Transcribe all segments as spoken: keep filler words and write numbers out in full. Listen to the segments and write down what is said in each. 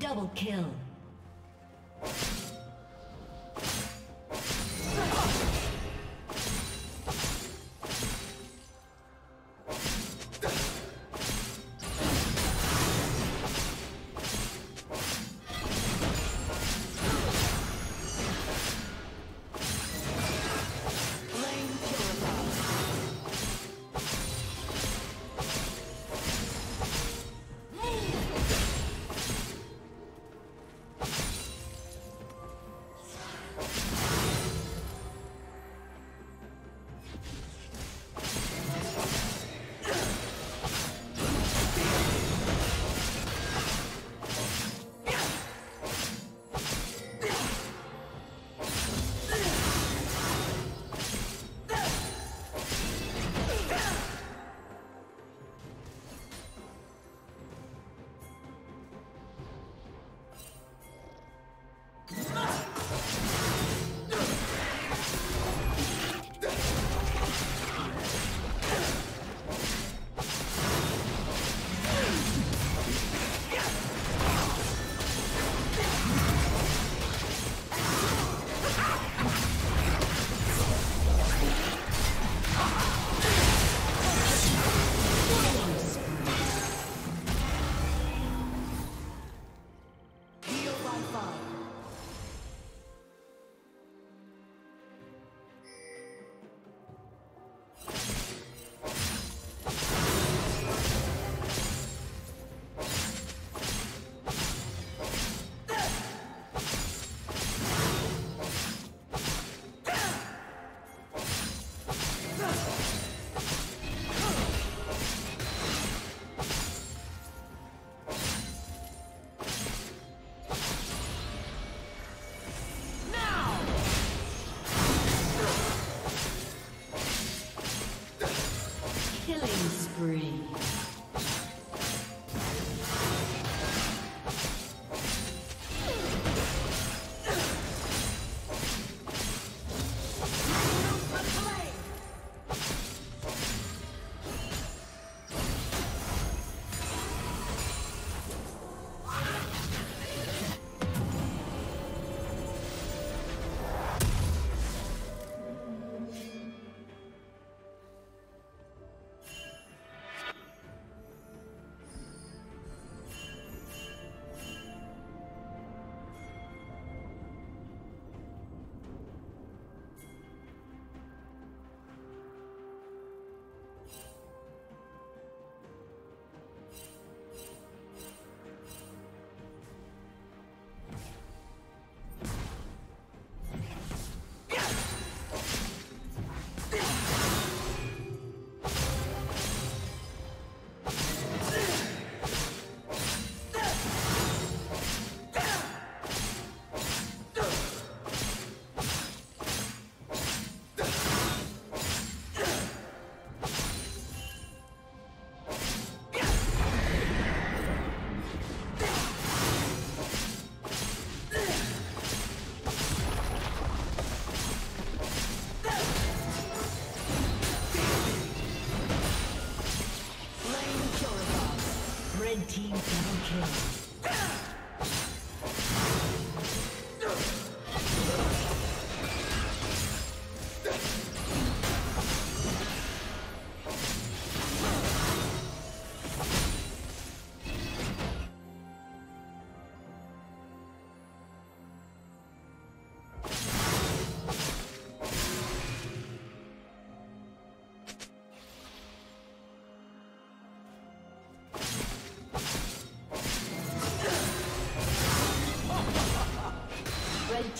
Double kill.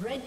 Red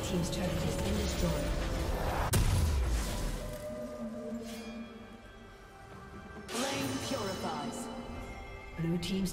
team's turret has been destroyed. Flame purifies. Blue team's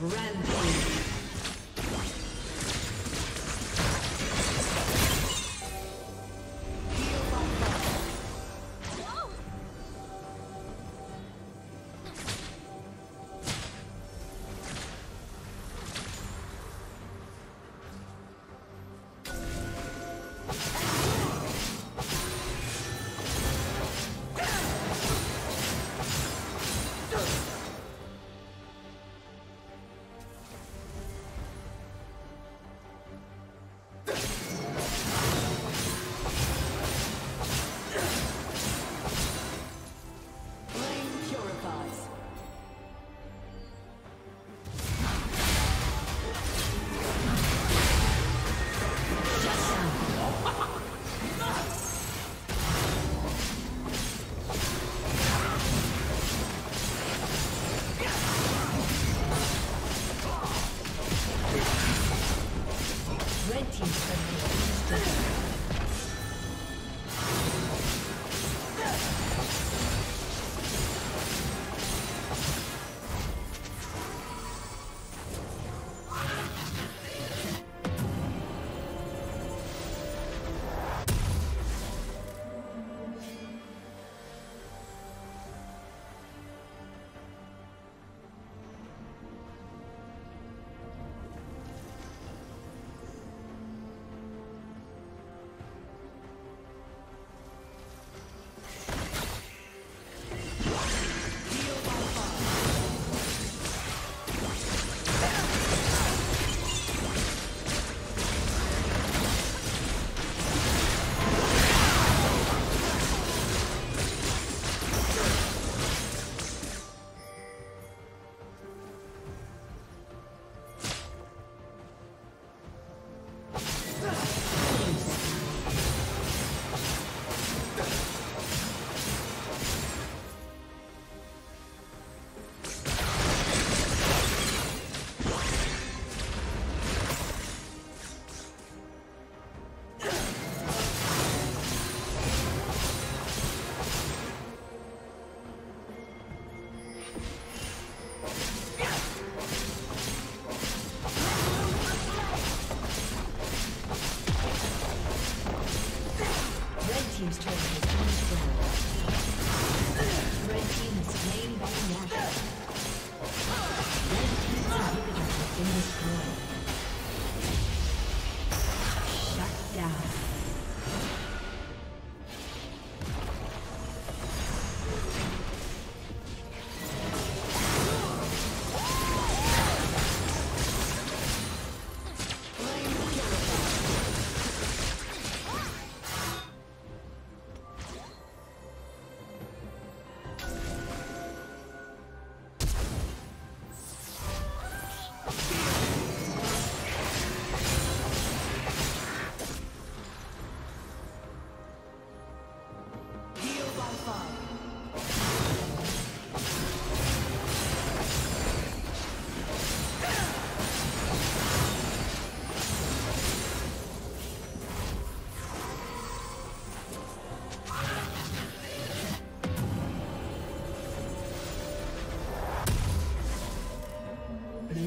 Rampage.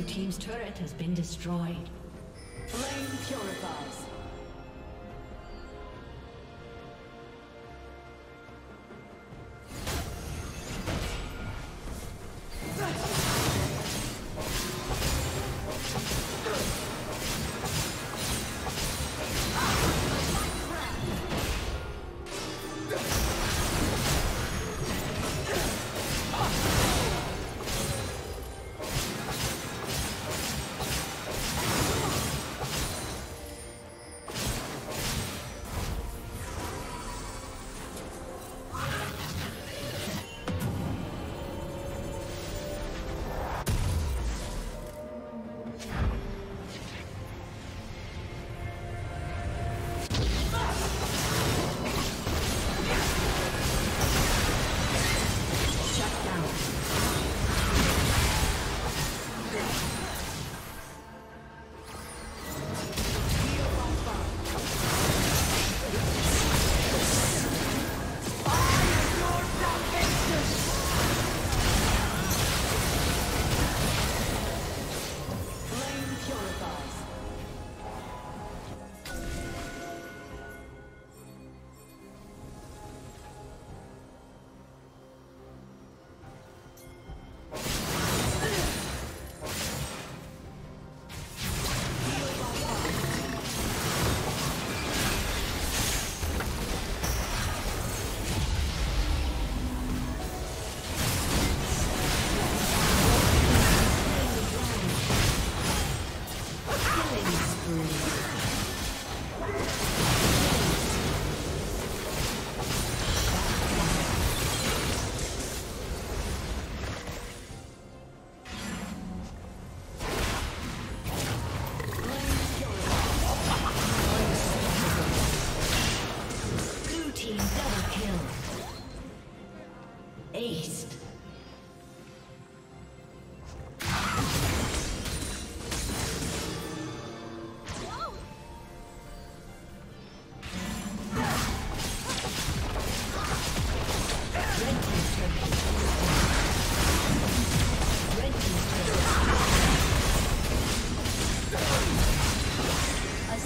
Team's turret has been destroyed. Flame purifies.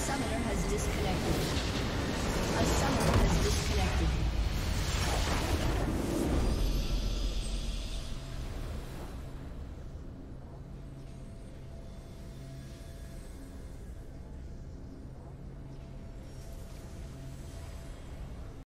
summoner has disconnected. A summoner has disconnected.